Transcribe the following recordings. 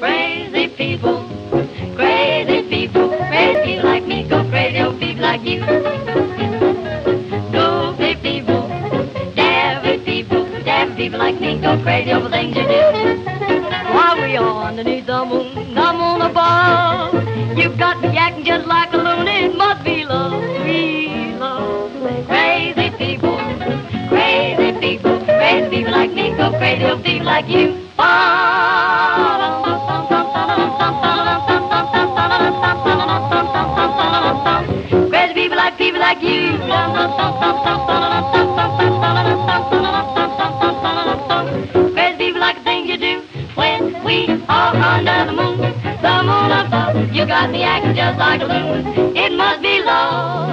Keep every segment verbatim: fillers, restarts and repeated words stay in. Crazy people, crazy people, crazy people like me go crazy, old people like you. Goofy people, daffy people, daffy people like me go crazy over things you do. Why we all underneath the moon, the moon above. You've got me acting just like a loon, it must be love, we love. Crazy people, crazy people, crazy people like me go crazy, old people like you. Crazy people like people like you. Crazy people like the things you do when we are under the moon. The moon above, you got me acting just like a loon. It must be love.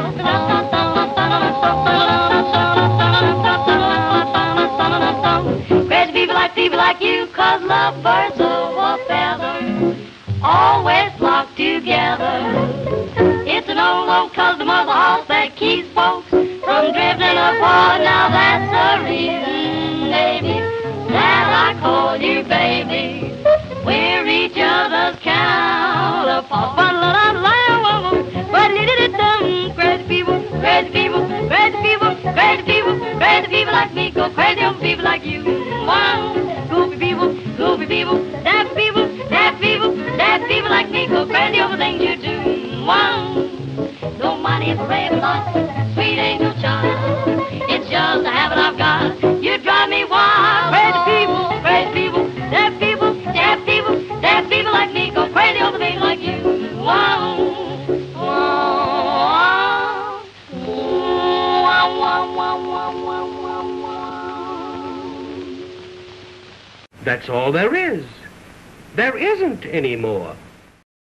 Crazy people like people like you, 'cause love birds of a feather always flock together. It's an old, old custom of the house that keeps folks from drifting apart. Now that's the reason, baby, that I call you baby. We're each other's counterpart. Crazy people, crazy people, crazy people, crazy people, crazy people like me go crazy on people like you. Goofy people, goofy people, daft people, daft people, daft people like me go crazy over things you do. No money is a brave lot, sweet angel child. It's just a habit I've got. You drive me wild. Crazy people, crazy people, deaf people, deaf people, deaf people like me go crazy over things like you. Wow, wow, wow, wow, wow, wow, wow, wow. That's all there is. There isn't any more.